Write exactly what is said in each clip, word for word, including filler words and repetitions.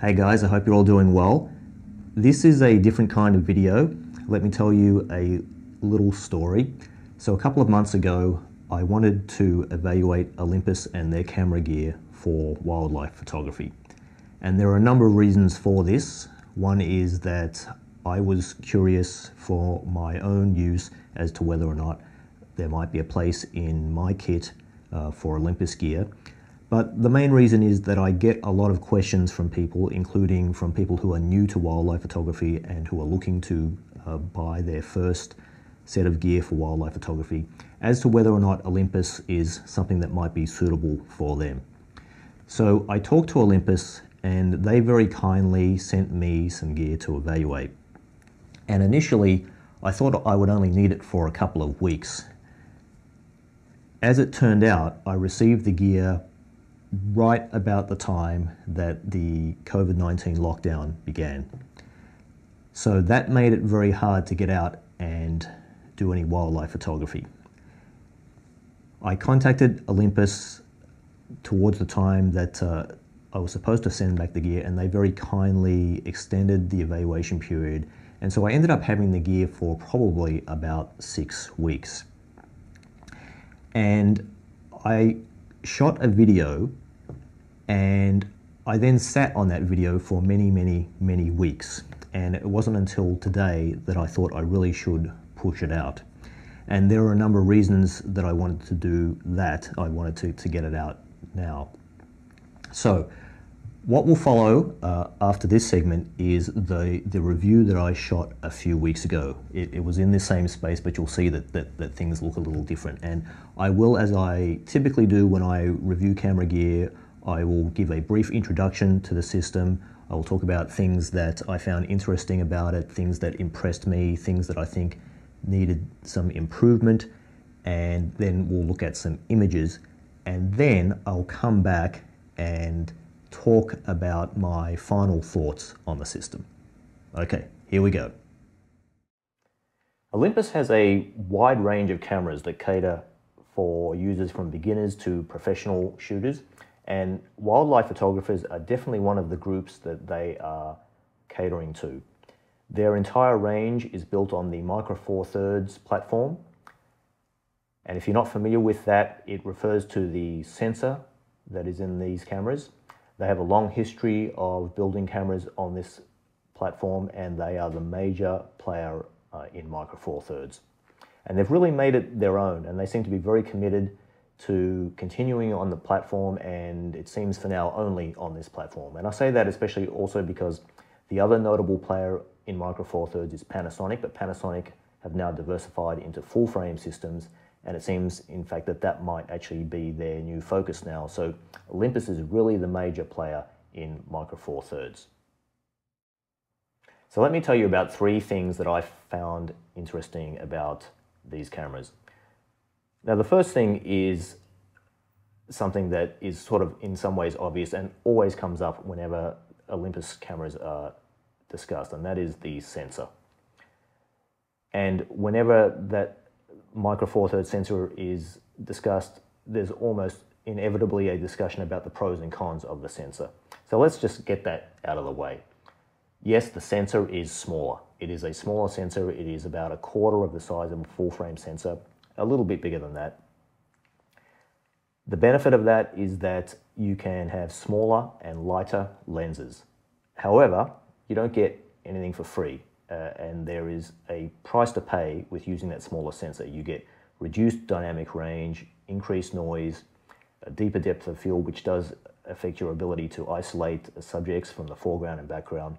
Hey guys, I hope you're all doing well. This is a different kind of video. Let me tell you a little story. So a couple of months ago, I wanted to evaluate Olympus and their camera gear for wildlife photography. And there are a number of reasons for this. One is that I was curious for my own use as to whether or not there might be a place in my kit uh, for Olympus gear. But the main reason is that I get a lot of questions from people, including from people who are new to wildlife photography and who are looking to uh, buy their first set of gear for wildlife photography, as to whether or not Olympus is something that might be suitable for them. So I talked to Olympus and they very kindly sent me some gear to evaluate. And initially, I thought I would only need it for a couple of weeks. As it turned out, I received the gear right about the time that the COVID nineteen lockdown began. So that made it very hard to get out and do any wildlife photography. I contacted Olympus towards the time that uh, I was supposed to send back the gear, and they very kindly extended the evaluation period. And so I ended up having the gear for probably about six weeks. And I shot a video, and I then sat on that video for many, many, many weeks. And it wasn't until today that I thought I really should push it out. And there are a number of reasons that I wanted to do that. I wanted to, to get it out now. So what will follow uh, after this segment is the, the review that I shot a few weeks ago. It, it was in the same space, but you'll see that, that, that things look a little different. And I will, as I typically do when I review camera gear, I will give a brief introduction to the system. I will talk about things that I found interesting about it, things that impressed me, things that I think needed some improvement, and then we'll look at some images. And then I'll come back and talk about my final thoughts on the system. Okay, here we go. Olympus has a wide range of cameras that cater for users from beginners to professional shooters, and wildlife photographers are definitely one of the groups that they are catering to. Their entire range is built on the Micro Four Thirds platform, and if you're not familiar with that, it refers to the sensor that is in these cameras. They have a long history of building cameras on this platform, and they are the major player uh, in Micro Four Thirds. And they've really made it their own, and they seem to be very committed to continuing on the platform, and it seems for now only on this platform. And I say that especially also because the other notable player in Micro Four Thirds is Panasonic, but Panasonic have now diversified into full frame systems, and it seems, in fact, that that might actually be their new focus now. So Olympus is really the major player in Micro Four Thirds. So let me tell you about three things that I found interesting about these cameras. Now, the first thing is something that is sort of in some ways obvious and always comes up whenever Olympus cameras are discussed, and that is the sensor. And whenever that Micro Four Thirds sensor is discussed, there's almost inevitably a discussion about the pros and cons of the sensor. So let's just get that out of the way. Yes, the sensor is smaller. It is a smaller sensor. It is about a quarter of the size of a full frame sensor, a little bit bigger than that. The benefit of that is that you can have smaller and lighter lenses. However, you don't get anything for free. Uh, and there is a price to pay with using that smaller sensor. You get reduced dynamic range, increased noise, a deeper depth of field, which does affect your ability to isolate subjects from the foreground and background.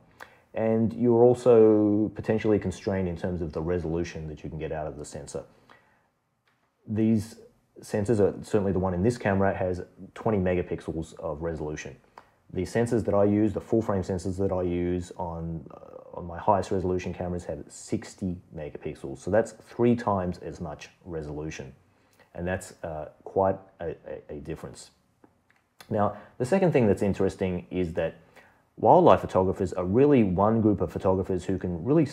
And you're also potentially constrained in terms of the resolution that you can get out of the sensor. These sensors, are certainly the one in this camera, has twenty megapixels of resolution. The sensors that I use, the full frame sensors that I use on uh, on my highest resolution cameras have sixty megapixels. So that's three times as much resolution. And that's uh, quite a, a, a difference. Now, the second thing that's interesting is that wildlife photographers are really one group of photographers who can really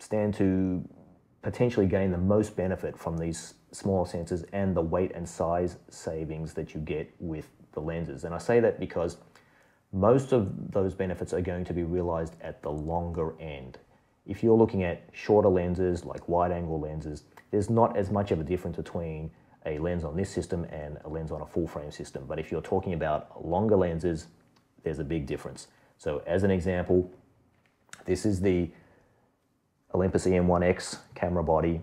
stand to potentially gain the most benefit from these smaller sensors and the weight and size savings that you get with the lenses. And I say that because most of those benefits are going to be realized at the longer end. If you're looking at shorter lenses like wide-angle lenses, there's not as much of a difference between a lens on this system and a lens on a full-frame system. But if you're talking about longer lenses, there's a big difference. So as an example, this is the Olympus E M one X camera body,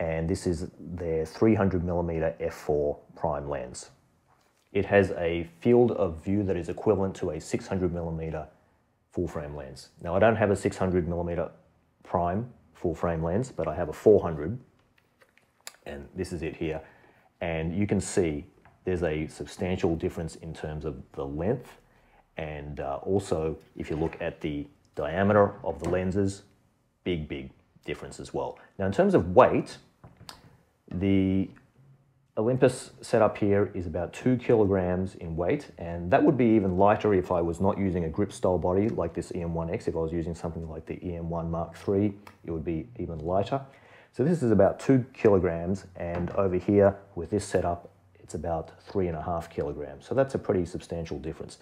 and this is their three hundred millimeter f four prime lens. It has a field of view that is equivalent to a six hundred millimeter full-frame lens. Now, I don't have a six hundred millimeter prime full-frame lens, but I have a four hundred, and this is it here. And you can see there's a substantial difference in terms of the length, and uh, also if you look at the diameter of the lenses, big, big difference as well. Now, in terms of weight, the Olympus setup here is about two kilograms in weight, and that would be even lighter if I was not using a grip style body like this E M one X. If I was using something like the E M one Mark three, it would be even lighter. So this is about two kilograms, and over here with this setup, it's about three and a half kilograms. So that's a pretty substantial difference.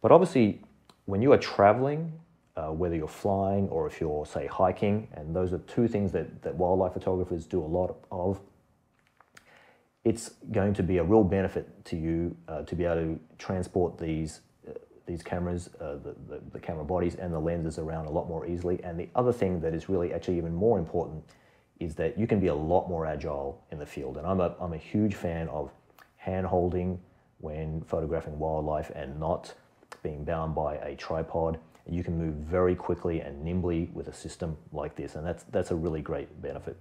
But obviously, when you are traveling, Uh, whether you're flying or if you're, say, hiking, and those are two things that, that wildlife photographers do a lot of, it's going to be a real benefit to you uh, to be able to transport these, uh, these cameras, uh, the, the, the camera bodies and the lenses around a lot more easily. And the other thing that is really actually even more important is that you can be a lot more agile in the field. And I'm a, I'm a huge fan of hand-holding when photographing wildlife and not being bound by a tripod. You can move very quickly and nimbly with a system like this, and that's, that's a really great benefit.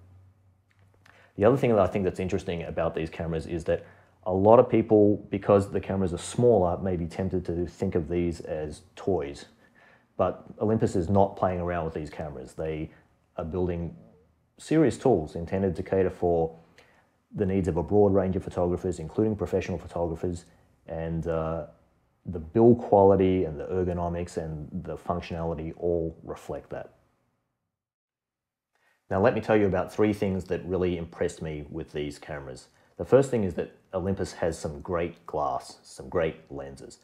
The other thing that I think that's interesting about these cameras is that a lot of people, because the cameras are smaller, may be tempted to think of these as toys. But Olympus is not playing around with these cameras. They are building serious tools intended to cater for the needs of a broad range of photographers, including professional photographers, and uh, the build quality and the ergonomics and the functionality all reflect that. Now, let me tell you about three things that really impressed me with these cameras. The first thing is that Olympus has some great glass, some great lenses.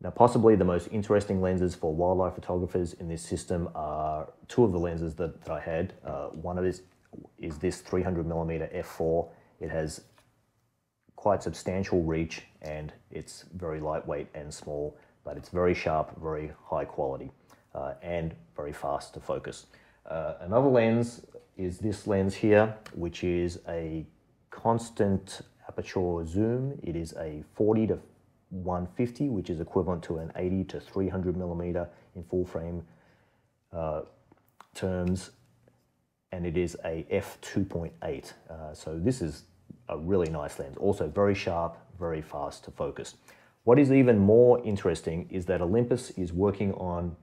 Now, possibly the most interesting lenses for wildlife photographers in this system are two of the lenses that, that I had. Uh, one of this is this three hundred millimeter f four. It has quite substantial reach, and it's very lightweight and small, but it's very sharp, very high quality, uh, and very fast to focus. Uh, another lens is this lens here, which is a constant aperture zoom. It is a forty to one fifty, which is equivalent to an eighty to three hundred millimeter in full frame uh, terms, and it is a f two point eight. Uh, so this is a really nice lens, also very sharp, very fast to focus. What is even more interesting is that Olympus is working on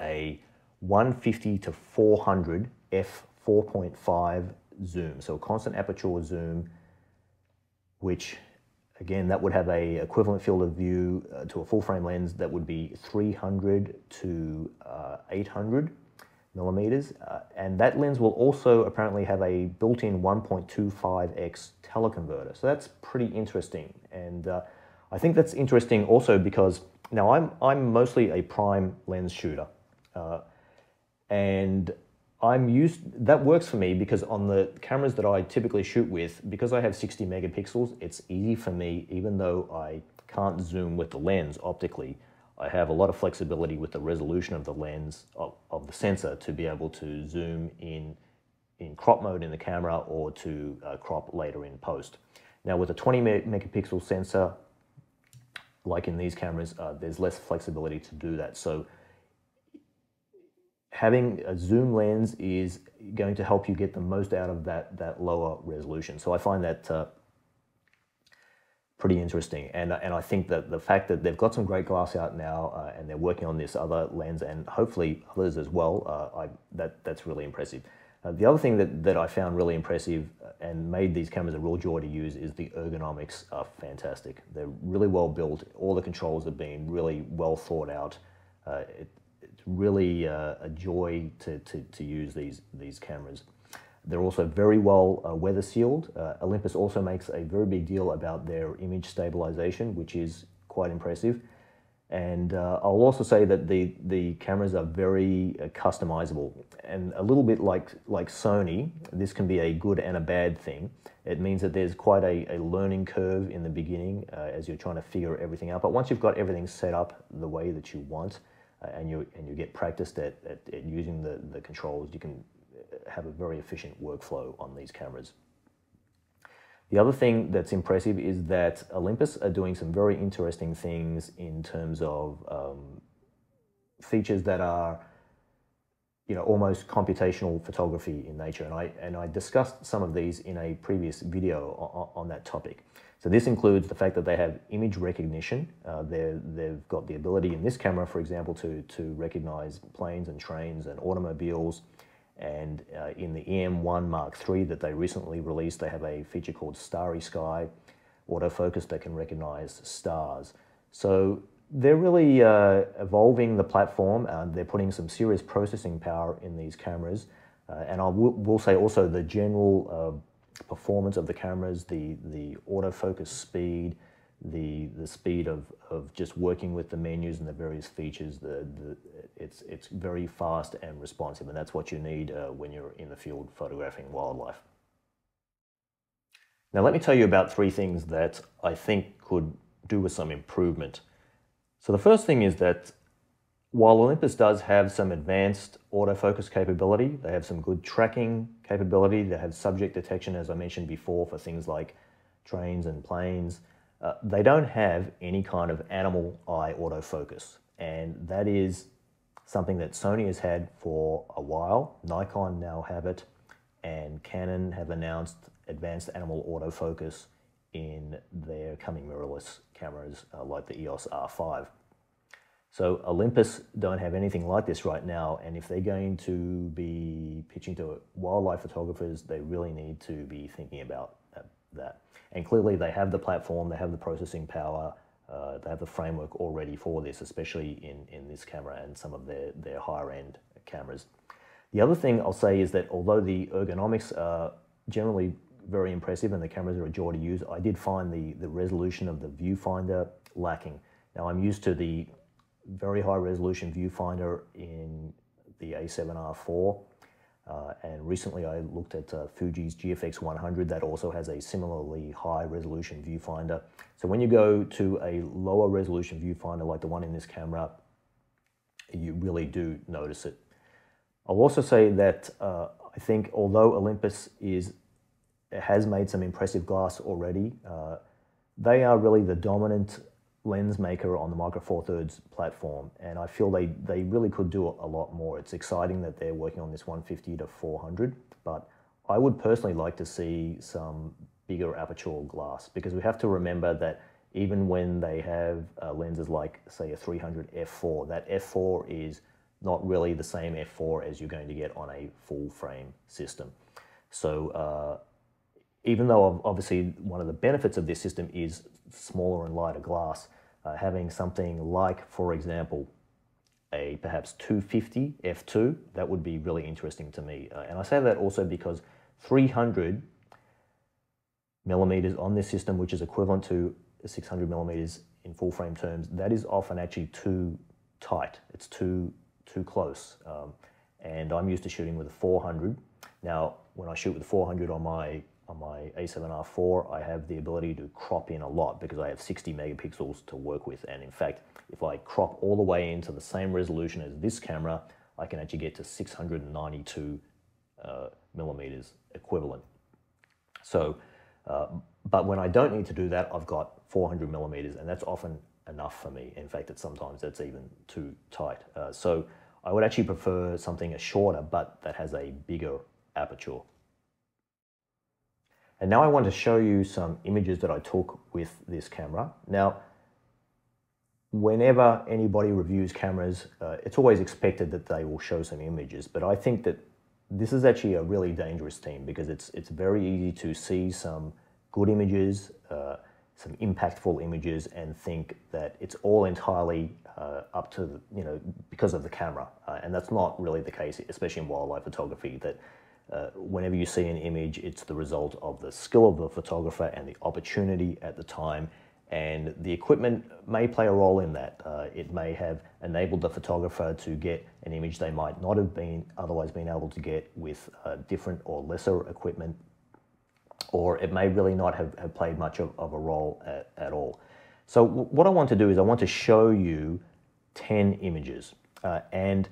a one fifty to four hundred f four point five zoom, so a constant aperture zoom, which again, that would have a equivalent field of view uh, to a full frame lens that would be three hundred to eight hundred millimeters, uh, and that lens will also apparently have a built-in one point two five x teleconverter. So that's pretty interesting, and uh, I think that's interesting also because now I'm, I'm mostly a prime lens shooter, uh, and I'm used, that works for me because on the cameras that I typically shoot with, because I have sixty megapixels, it's easy for me, even though I can't zoom with the lens optically, I have a lot of flexibility with the resolution of the lens, of, of the sensor, to be able to zoom in in crop mode in the camera or to uh, crop later in post. Now, with a twenty megapixel sensor, like in these cameras, uh, there's less flexibility to do that. So having a zoom lens is going to help you get the most out of that, that lower resolution. So I find that uh, pretty interesting, and and I think that the fact that they've got some great glass out now, uh, and they're working on this other lens and hopefully others as well, uh, I, that that's really impressive. Uh, the other thing that that I found really impressive and made these cameras a real joy to use is the ergonomics are fantastic. They're really well built. All the controls have been really well thought out. Uh, it, it it's really uh, a joy to, to, to use these, these cameras. They're also very well uh, weather sealed. Uh, Olympus also makes a very big deal about their image stabilization, which is quite impressive. And uh, I'll also say that the, the cameras are very uh, customizable. And a little bit like, like Sony, this can be a good and a bad thing. It means that there's quite a, a learning curve in the beginning uh, as you're trying to figure everything out. But once you've got everything set up the way that you want uh, and, you, and you get practiced at, at, at using the, the controls, you can have a very efficient workflow on these cameras. The other thing that's impressive is that Olympus are doing some very interesting things in terms of um, features that are, you know, almost computational photography in nature. And I, and I discussed some of these in a previous video on, on that topic. So this includes the fact that they have image recognition. Uh, they've got the ability in this camera, for example, to, to recognize planes and trains and automobiles. And uh, in the E M one Mark three that they recently released, they have a feature called Starry Sky autofocus that can recognize stars. So they're really uh, evolving the platform, and they're putting some serious processing power in these cameras. Uh, and I will say also the general uh, performance of the cameras, the, the autofocus speed, the, the speed of, of just working with the menus and the various features, the, the, it's, it's very fast and responsive, and that's what you need uh, when you're in the field photographing wildlife. Now let me tell you about three things that I think could do with some improvement. So the first thing is that while Olympus does have some advanced autofocus capability, they have some good tracking capability, they have subject detection, as I mentioned before, for things like trains and planes. Uh, they don't have any kind of animal eye autofocus, and that is something that Sony has had for a while. Nikon now have it, and Canon have announced advanced animal autofocus in their coming mirrorless cameras uh, like the E O S R five. So Olympus don't have anything like this right now, and if they're going to be pitching to wildlife photographers, they really need to be thinking about that. And clearly they have the platform, they have the processing power, uh, they have the framework already for this, especially in, in this camera and some of their, their higher-end cameras. The other thing I'll say is that although the ergonomics are generally very impressive and the cameras are a joy to use, I did find the, the resolution of the viewfinder lacking. Now I'm used to the very high-resolution viewfinder in the A seven R four. Uh, and recently I looked at uh, Fuji's G F X one hundred that also has a similarly high resolution viewfinder. So when you go to a lower resolution viewfinder like the one in this camera, you really do notice it. I'll also say that uh, I think although Olympus is, has made some impressive glass already, uh, they are really the dominant lens maker on the Micro Four Thirds platform, and I feel they, they really could do a lot more. It's exciting that they're working on this one fifty to four hundred, but I would personally like to see some bigger aperture glass, because we have to remember that even when they have uh, lenses like, say, a three hundred F four, that F four is not really the same F four as you're going to get on a full frame system. So uh, even though obviously one of the benefits of this system is smaller and lighter glass, uh, having something like, for example, a perhaps two fifty F two, that would be really interesting to me. Uh, and I say that also because three hundred millimeters on this system, which is equivalent to six hundred millimeters in full frame terms, that is often actually too tight. It's too, too close. Um, and I'm used to shooting with a four hundred. Now, when I shoot with a four hundred on my On my A seven R four, I have the ability to crop in a lot because I have sixty megapixels to work with, and in fact, if I crop all the way into the same resolution as this camera, I can actually get to six hundred ninety-two uh, millimeters equivalent. So, uh, but when I don't need to do that, I've got four hundred millimeters, and that's often enough for me. In fact, it's sometimes that's even too tight. Uh, so, I would actually prefer something shorter, but that has a bigger aperture. And now I want to show you some images that I took with this camera. Now, whenever anybody reviews cameras, uh, it's always expected that they will show some images, but I think that this is actually a really dangerous thing because it's, it's very easy to see some good images, uh, some impactful images and think that it's all entirely uh, up to, the, you know, because of the camera. Uh, and that's not really the case, especially in wildlife photography, that uh, whenever you see an image, it's the result of the skill of the photographer and the opportunity at the time. And the equipment may play a role in that. Uh, it may have enabled the photographer to get an image they might not have been otherwise been able to get with uh, different or lesser equipment, or it may really not have, have played much of, of a role at, at all. So what I want to do is I want to show you ten images. Uh, and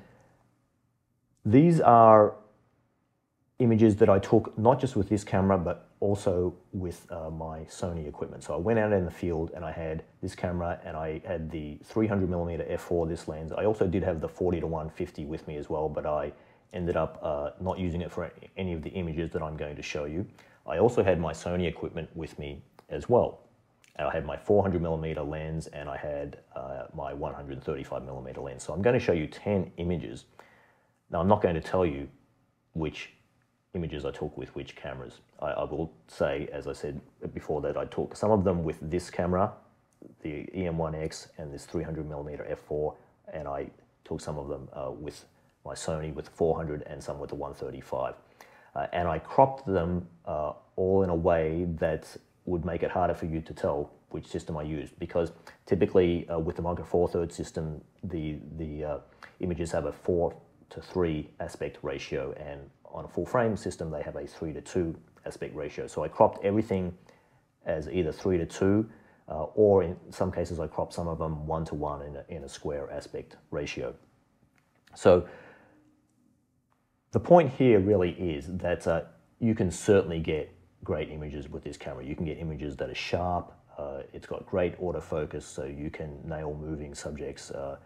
these are images that I took not just with this camera, but also with uh, my Sony equipment. So I went out in the field and I had this camera and I had the three hundred millimeter f four, this lens. I also did have the forty to one fifty with me as well, but I ended up uh, not using it for any of the images that I'm going to show you. I also had my Sony equipment with me as well. And I had my four hundred millimeter lens and I had uh, my one thirty-five millimeter lens. So I'm going to show you ten images. Now I'm not going to tell you which images I took with which cameras. I, I will say, as I said before, that I took some of them with this camera, the E M one X and this three hundred millimeter f four, and I took some of them uh, with my Sony with the four hundred and some with the one thirty-five. Uh, and I cropped them uh, all in a way that would make it harder for you to tell which system I used, because typically uh, with the Micro Four Thirds system, the, the uh, images have a four to three aspect ratio, and on a full frame system, they have a three to two aspect ratio. So I cropped everything as either three to two, uh, or in some cases I cropped some of them one to one in a, in a square aspect ratio. So the point here really is that uh, you can certainly get great images with this camera. You can get images that are sharp. Uh, it's got great autofocus, so you can nail moving subjects, uh,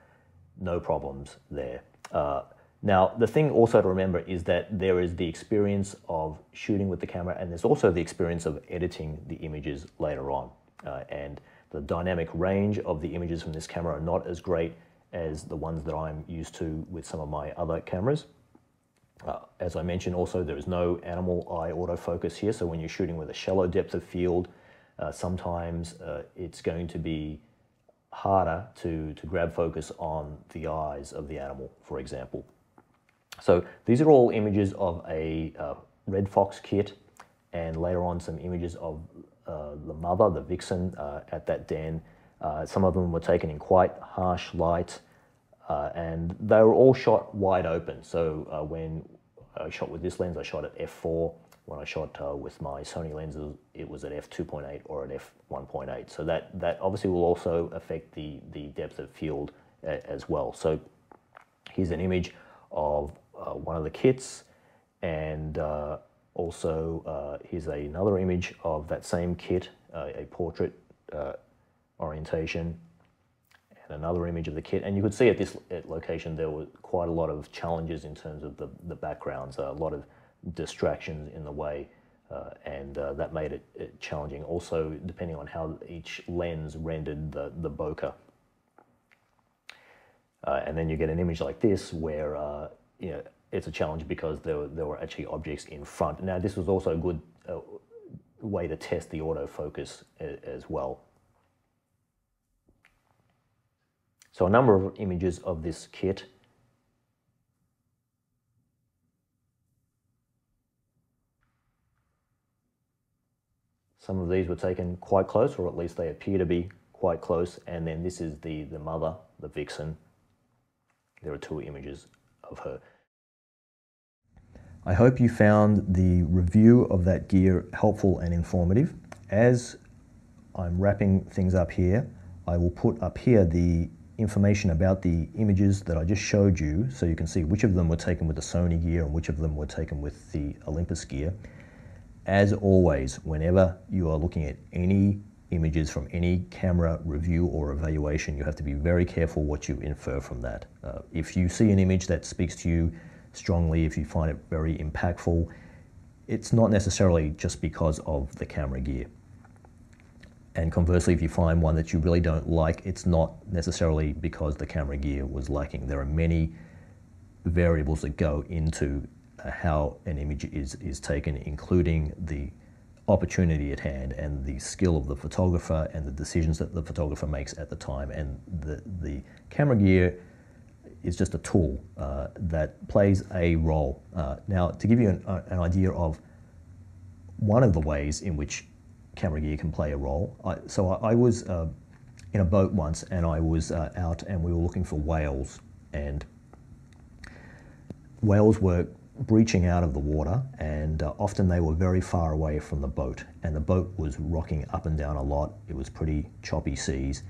no problems there. Uh, Now, the thing also to remember is that there is the experience of shooting with the camera, and there's also the experience of editing the images later on. Uh, and the dynamic range of the images from this camera are not as great as the ones that I'm used to with some of my other cameras. Uh, as I mentioned also, there is no animal eye autofocus here, so when you're shooting with a shallow depth of field, uh, sometimes uh, it's going to be harder to, to grab focus on the eyes of the animal, for example. So these are all images of a uh, red fox kit, and later on some images of uh, the mother, the vixen, uh, at that den. Uh, some of them were taken in quite harsh light, uh, and they were all shot wide open. So uh, when I shot with this lens, I shot at f four. When I shot uh, with my Sony lenses, it was at f two point eight or at f one point eight. So that, that obviously will also affect the, the depth of field uh, as well. So here's an image of Uh, one of the kits, and uh, also uh, here's a, another image of that same kit, uh, a portrait uh, orientation, and another image of the kit. And you could see at this at location there were quite a lot of challenges in terms of the, the backgrounds, uh, a lot of distractions in the way, uh, and uh, that made it, it challenging. Also, depending on how each lens rendered the, the bokeh. Uh, and then you get an image like this where uh, you know, it's a challenge because there were, there were actually objects in front. Now, this was also a good uh, way to test the autofocus as well. So a number of images of this kit. Some of these were taken quite close, or at least they appear to be quite close. And then this is the, the mother, the vixen. There are two images of her. I hope you found the review of that gear helpful and informative. As I'm wrapping things up here, I will put up here the information about the images that I just showed you, so you can see which of them were taken with the Sony gear and which of them were taken with the Olympus gear. As always, whenever you are looking at any images from any camera review or evaluation, you have to be very careful what you infer from that. Uh, if you see an image that speaks to you strongly, if you find it very impactful, it's not necessarily just because of the camera gear. And conversely, if you find one that you really don't like, it's not necessarily because the camera gear was lacking. There are many variables that go into how an image is, is taken, including the opportunity at hand and the skill of the photographer and the decisions that the photographer makes at the time. And the, the camera gear is just a tool uh, that plays a role. Uh, now, to give you an, uh, an idea of one of the ways in which camera gear can play a role, I, so I, I was uh, in a boat once, and I was uh, out and we were looking for whales, and whales were breaching out of the water, and uh, often they were very far away from the boat, and the boat was rocking up and down a lot. It was pretty choppy seas,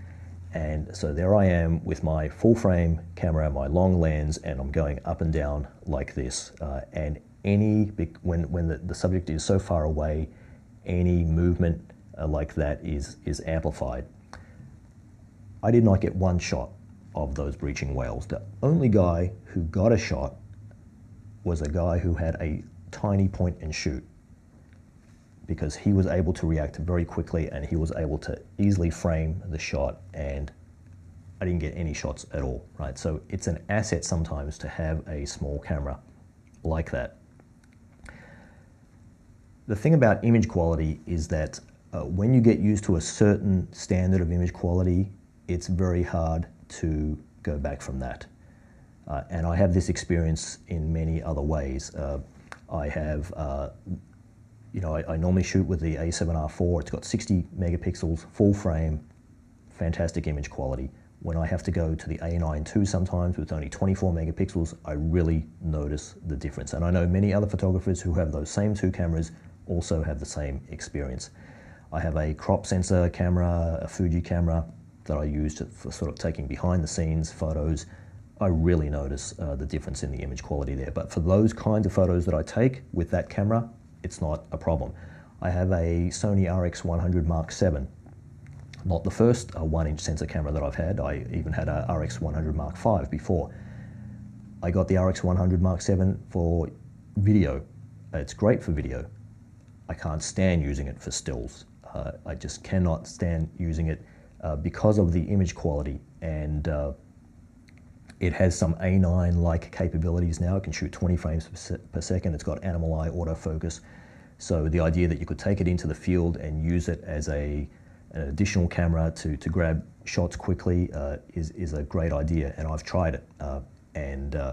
and so there I am with my full frame camera, my long lens, and I'm going up and down like this, uh, and any when when the, the subject is so far away, any movement uh, like that is is amplified. I did not get one shot of those breaching whales. The only guy who got a shot was a guy who had a tiny point and shoot, because he was able to react very quickly and he was able to easily frame the shot, and I didn't get any shots at all, right? So it's an asset sometimes to have a small camera like that. The thing about image quality is that uh, when you get used to a certain standard of image quality, it's very hard to go back from that. Uh, and I have this experience in many other ways. Uh, I have, uh, you know, I, I normally shoot with the A seven R four. It's got sixty megapixels, full frame, fantastic image quality. When I have to go to the A nine two sometimes with only twenty-four megapixels, I really notice the difference. And I know many other photographers who have those same two cameras also have the same experience. I have a crop sensor camera, a Fuji camera, that I use to, for sort of taking behind the scenes photos. I really notice uh, the difference in the image quality there. But for those kinds of photos that I take with that camera, it's not a problem. I have a Sony R X one hundred Mark seven, not the first uh, one inch sensor camera that I've had. I even had a R X one hundred Mark five before. I got the R X one hundred Mark seven for video. It's great for video. I can't stand using it for stills. Uh, I just cannot stand using it uh, because of the image quality, and uh, it has some A nine-like capabilities now. It can shoot twenty frames per second. It's got animal eye autofocus. So the idea that you could take it into the field and use it as a, an additional camera to, to grab shots quickly uh, is, is a great idea, and I've tried it. Uh, and uh,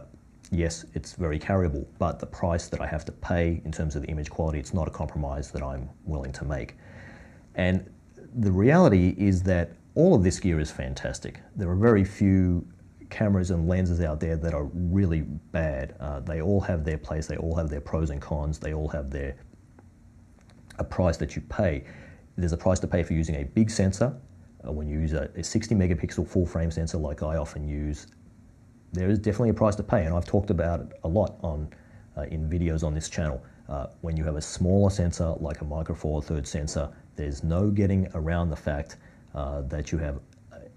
yes, it's very carryable, but the price that I have to pay in terms of the image quality, it's not a compromise that I'm willing to make. And the reality is that all of this gear is fantastic. There are very few cameras and lenses out there that are really bad. Uh, they all have their place, they all have their pros and cons, they all have their a price that you pay. There's a price to pay for using a big sensor. Uh, when you use a, a sixty megapixel full frame sensor like I often use, there is definitely a price to pay, and I've talked about it a lot on uh, in videos on this channel. Uh, when you have a smaller sensor like a Micro Four Thirds sensor, there's no getting around the fact uh, that you have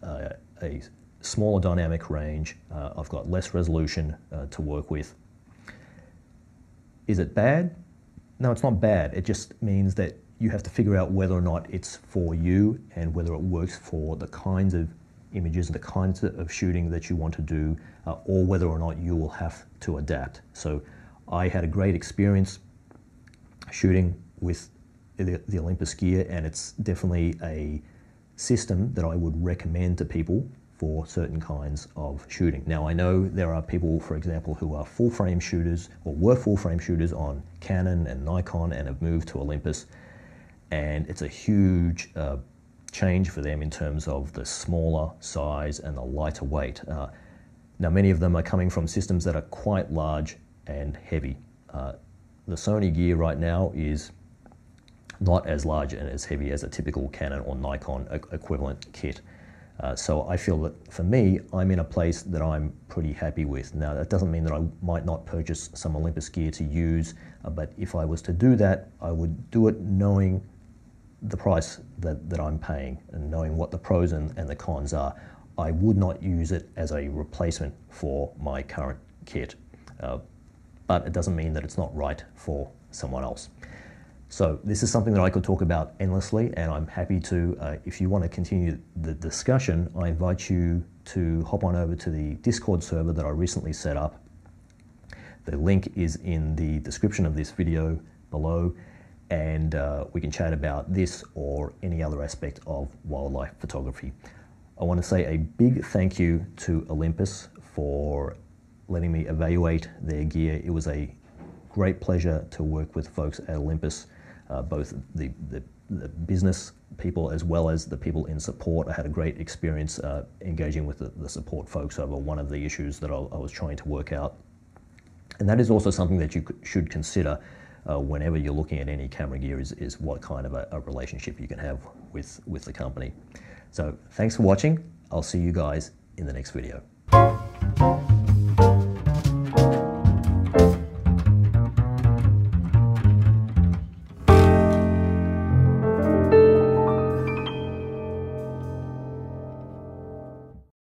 a, a, a smaller dynamic range. uh, I've got less resolution uh, to work with. Is it bad? No, it's not bad. It just means that you have to figure out whether or not it's for you and whether it works for the kinds of images and the kinds of shooting that you want to do, uh, or whether or not you will have to adapt. So I had a great experience shooting with the, the Olympus gear, and it's definitely a system that I would recommend to people for certain kinds of shooting. Now, I know there are people, for example, who are full-frame shooters or were full-frame shooters on Canon and Nikon and have moved to Olympus, and it's a huge uh, change for them in terms of the smaller size and the lighter weight. Uh, now, many of them are coming from systems that are quite large and heavy. Uh, the Sony gear right now is not as large and as heavy as a typical Canon or Nikon equivalent kit. Uh, so I feel that for me, I'm in a place that I'm pretty happy with. Now, that doesn't mean that I might not purchase some Olympus gear to use, uh, but if I was to do that, I would do it knowing the price that, that I'm paying and knowing what the pros and, and the cons are. I would not use it as a replacement for my current kit, uh, but it doesn't mean that it's not right for someone else. So this is something that I could talk about endlessly, and I'm happy to, uh, if you want to continue the discussion, I invite you to hop on over to the Discord server that I recently set up. The link is in the description of this video below, and uh, we can chat about this or any other aspect of wildlife photography. I want to say a big thank you to Olympus for letting me evaluate their gear. It was a great pleasure to work with folks at Olympus, uh, both the, the, the business people as well as the people in support. I had a great experience uh, engaging with the, the support folks over one of the issues that I, I was trying to work out. And that is also something that you should consider uh, whenever you're looking at any camera gear, is, is what kind of a, a relationship you can have with, with the company. So thanks for watching. I'll see you guys in the next video.